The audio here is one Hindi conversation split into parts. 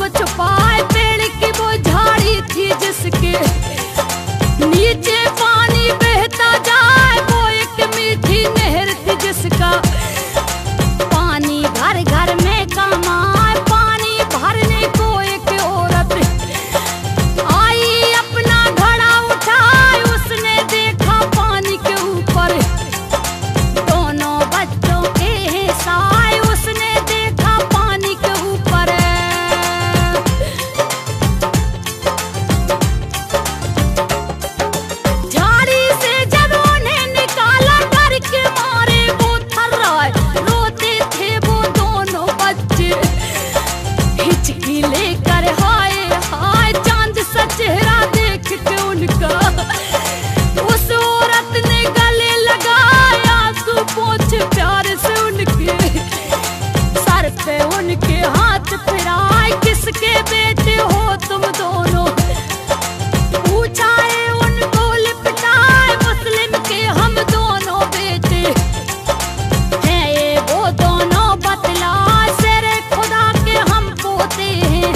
को छुपाए पेड़ की वो झाड़ी थी जिसके नीचे पानी बहता जाए, वो एक मीठी नहर थी जिसका पानी घर घर में काम आए। पानी भरने को एक औरत आई, अपना घड़ा उठाए, उसने देखा पानी के ऊपर दोनों बच्चों के हैं साए। उसने देखा पानी के ऊपर झाड़ी से जब उन्हें निकाला डर के मारे वो थर्राए, रोते थे वो दोनों बच्चे हिचकी लेकर। हाय हाय चांद सा चेहरा देख के उनका, उस औरत ने गले लगाया आंसू पोंछ प्यार से उनके सर पे उनके हाथ फिराए। किसके बेटे हो तुम दोनों पूछा है उनको लिपटाए, मुस्लिम के हम दोनों बेटे हैं ये वो दोनों बतलाए। शेरे खुदा के हम पोते हैं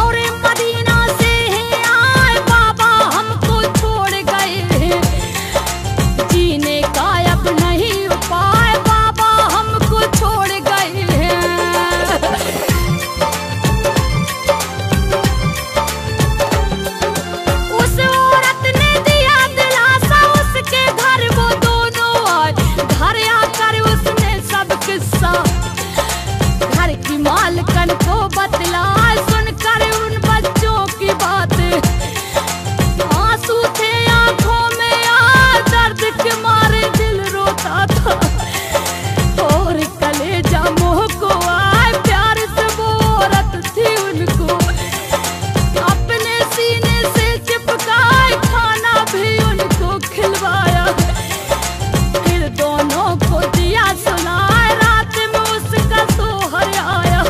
और मदीना से हैं आए, बाबा हमको छोड़ गए हैं जीने का अब नहीं उपाय, बाबा हमको छोड़ गए हैं। उस औरत ने दिया दिलासा, उसके घर वो दोनों आए। घर आकर उसने सब किस्सा घर की मालकन को बतलाए। सुनकर उन बच्चों की बातें आंसू थे आंखों में यार, दर्द के मारे दिल रोता था और कलेजा मुंह को आए। प्यार से वो औरत थी उनको अपने सीने से चिपकाए, खाना भी उनको खिलवाया, फिर दोनों को दिया सुनाए। रात में उसका सोहर आया,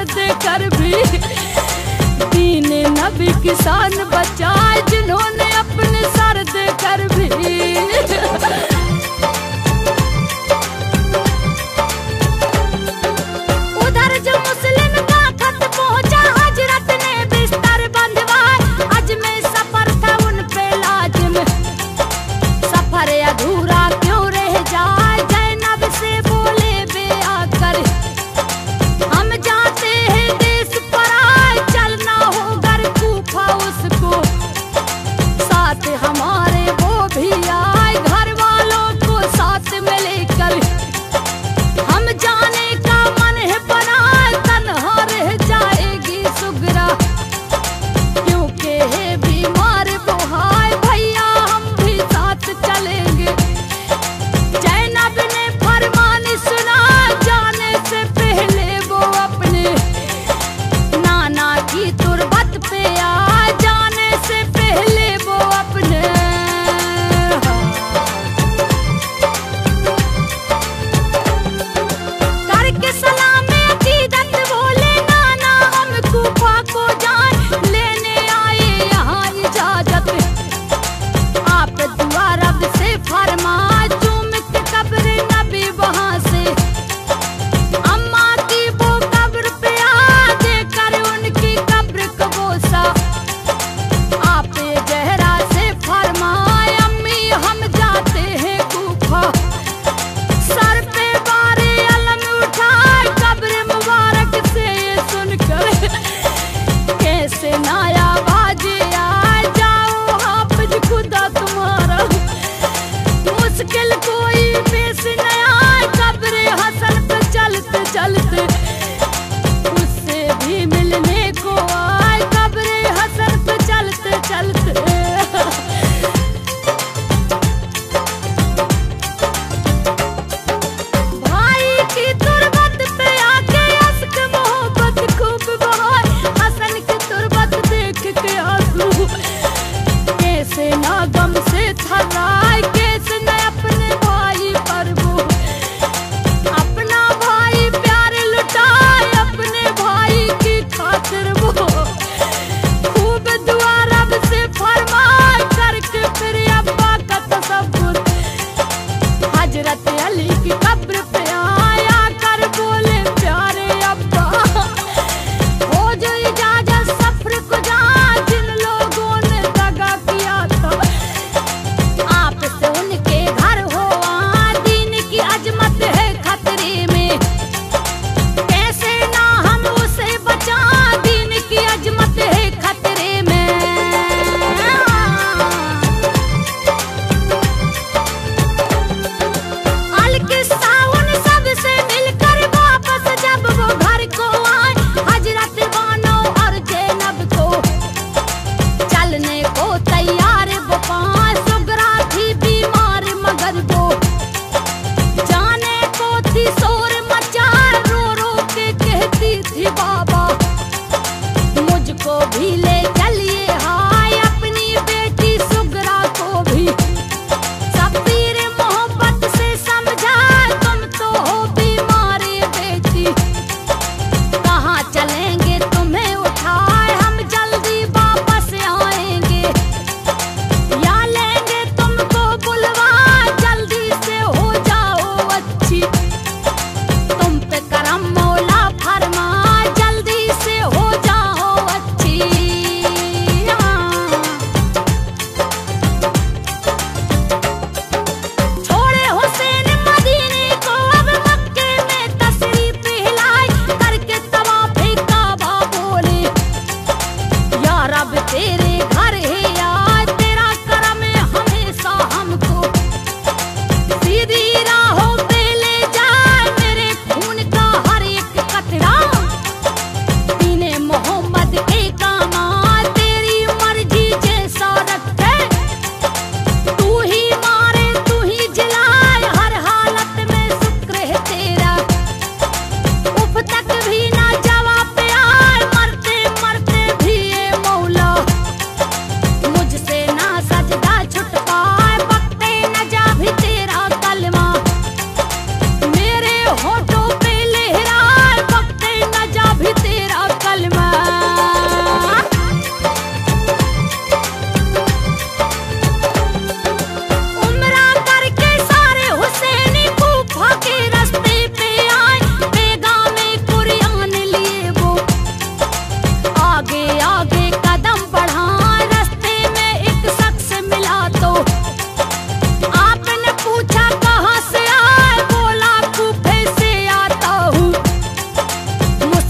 दर्द कर भी दीन नबी किसान बचाए जिन्होंने अपने सर्द कर भी। उधर जो मुस्लिम का खत पहुंचा हजरत ने बिस्तर बंधवाए, आज में सफर था उन पे लाजिम, सफर अधूरा क्यों रह जाए, जैनब से बोले बे आकर हम जाते हैं देश पर आए, चलना हो घर कूफा उसको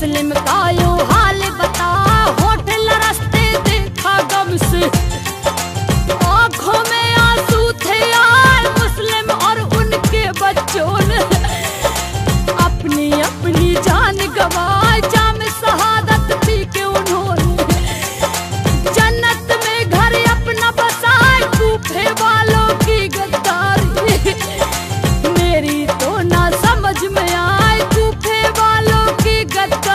मुस्लिम का यूं हाल बता, होठ लरसते देखा गम से, आँखों में आंसू थे यार मुस्लिम और उनके बच्चों ने अपनी अपनी जान गंवाई। जाम शहादत पी के उन्होंने जन्नत में घर अपना बसाए, कूफे वालों की गद्दारी मेरी तो ना समझ में आए, कूफे वालों की गद्दारी।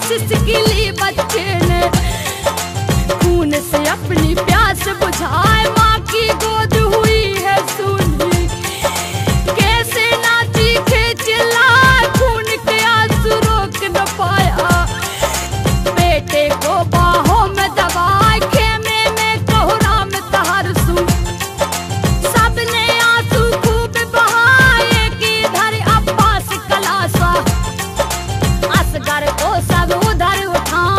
सिसकिली बच्चे ने खून से अपनी प्यास बुझाए माँ की गोद हुई है सुनी। कैसे नाची खेचिला खून के आंसू रोक न पाया। बेटे को बाहों में दबाए खेमे में कोहरा में तहरसू। सबने आंसू खूब बहाए की धर अब्बास कलासा। असगर को सब उधर उठाए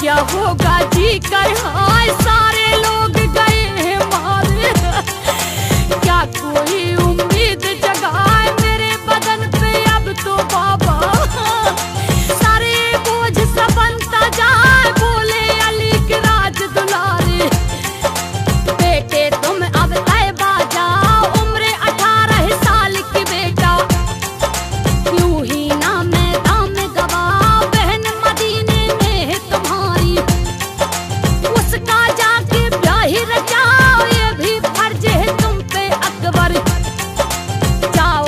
क्या होगा जी कर, हाय सारे लोग गए हैं मारे। क्या कोई उम्मीद जगाए मेरे बदन पे अब तो बाबा, सारे बोझ सा बनता जाए बोले अली के राज दुलारे। बेटे तुम अब तैबा जाओ, उम्र 18 साल की बेटा, यूं ही ना मैदान में गवाओ बहन मदीने में है तुम्हारी। उसका जाके ब्याह रचाओ, ये भी फर्ज है तुम पे अकबर। जाओ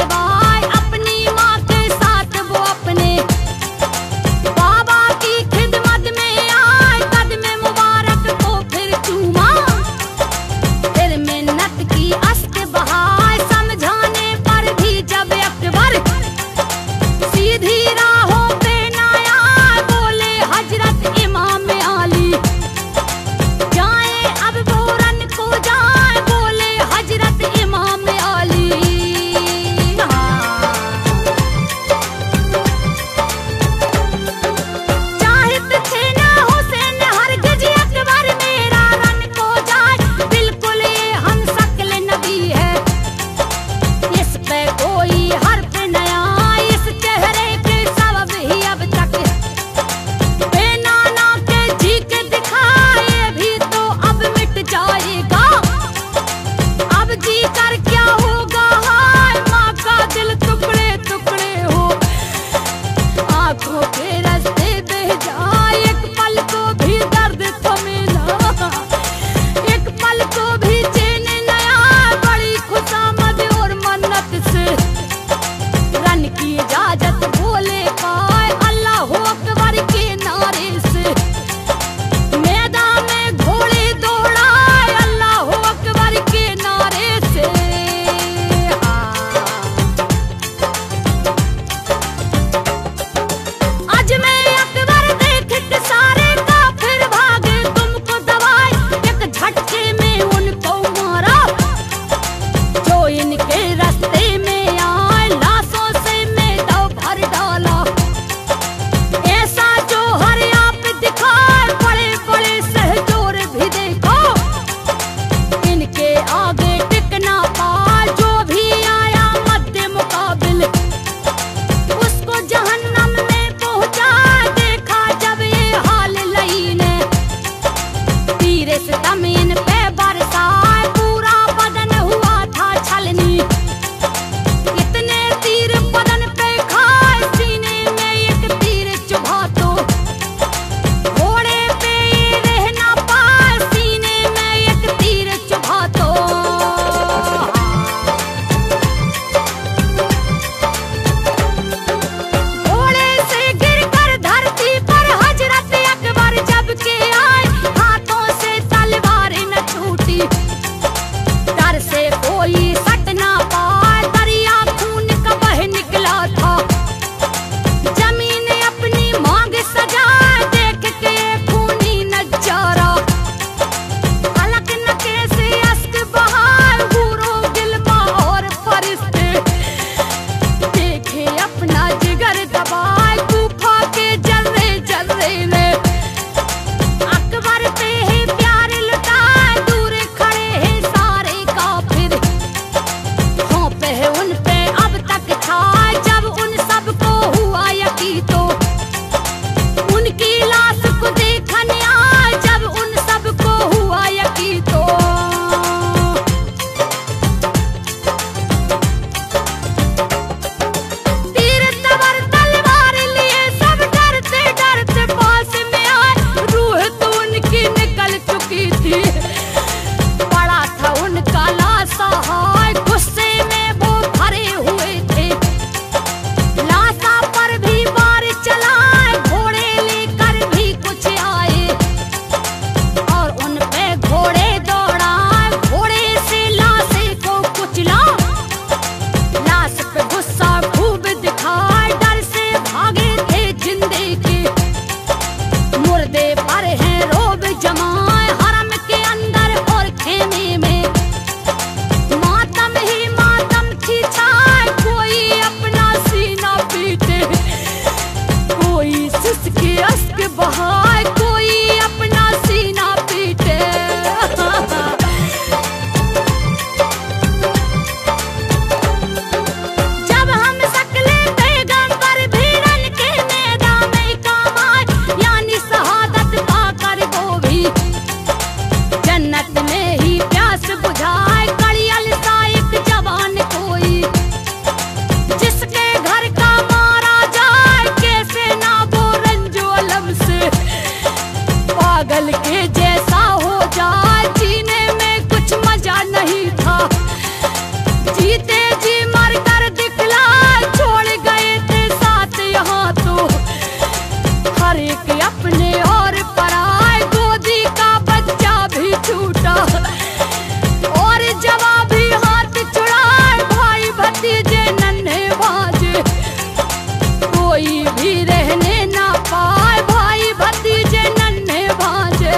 कभी रहने ना पाए भाई भतीजे नन्हे भांजे।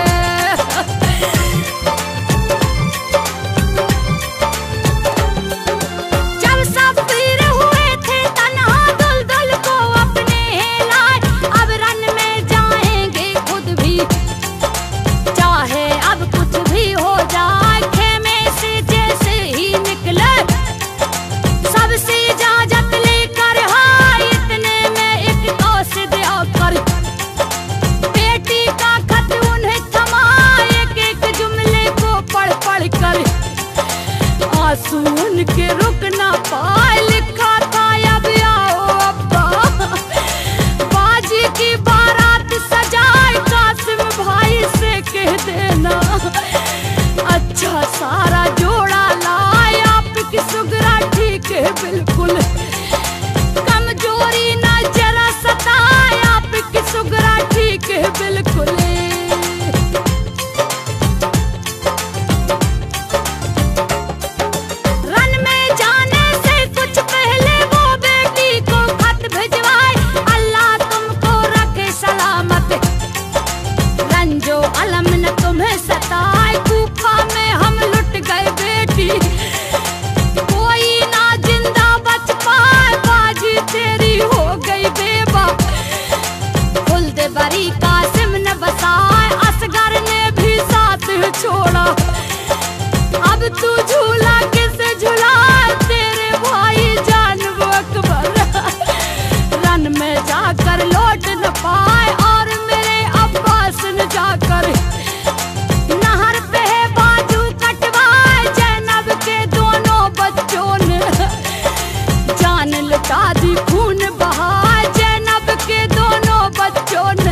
जब सब पीर हुए थे तन्हा दुलदुल को अपने लाए, अब रन में जाएंगे खुद भी चाहे अब कुछ भी हो जाए। खेमे से जैसे ही निकले सबसे सुन के रुक ना पाए, लिखा था अब आओ अब्बा। बाजी की बारात सजाए कासिम भाई से कह देना अच्छा सारा जोड़ा लाए। आपकी सुगरा ठीक है बिल्कुल, कमजोरी ना जरा सताए। आपकी सुगरा ठीक है बिल्कुल। बरी कासिम ने बसाए असगर ने भी साथ छोड़ा। अब तू झूला किसे झुलाए तेरे भाई जान वो अकबर। रन में जाकर लौट न पाए और मेरे अब्बास न जाकर नहर पे बाजू कटवाए जैनब के दोनों बच्चों ने। जान लुटा दी खून बहाए जैनब के दोनों बच्चों ने।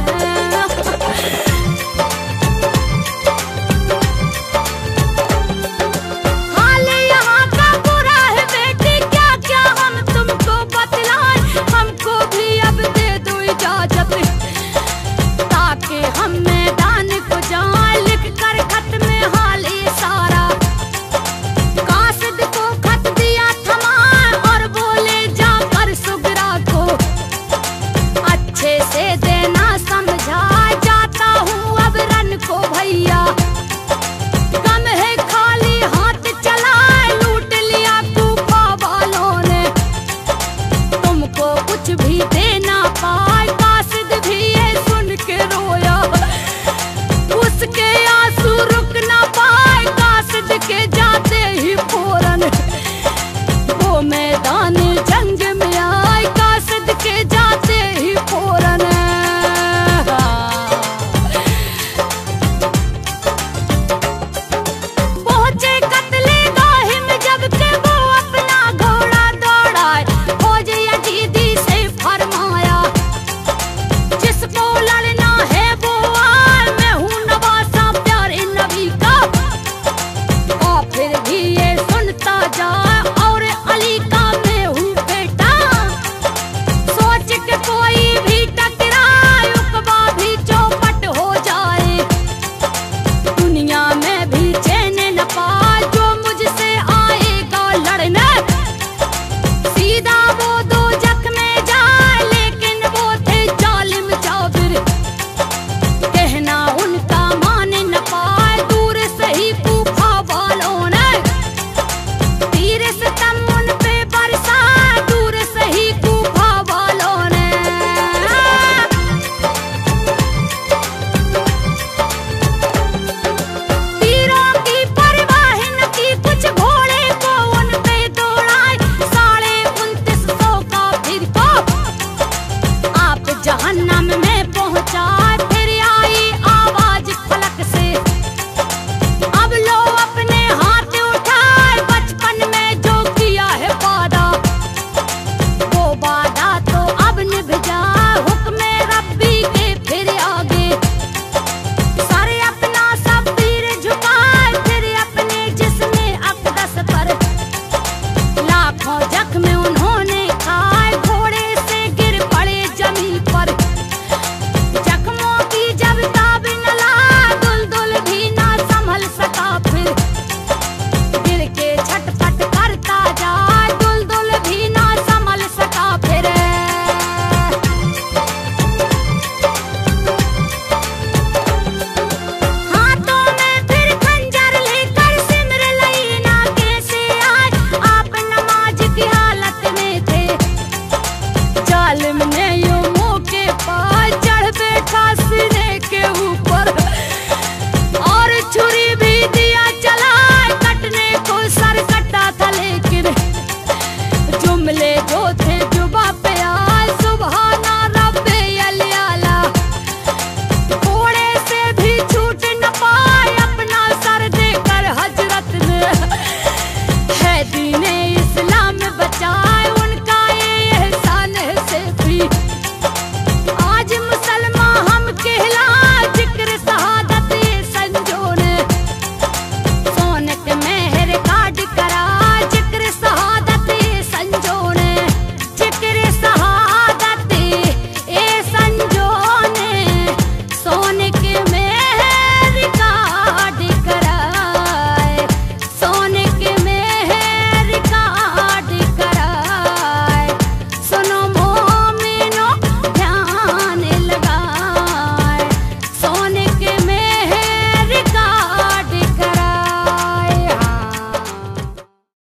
जहन्नम में पहुंचा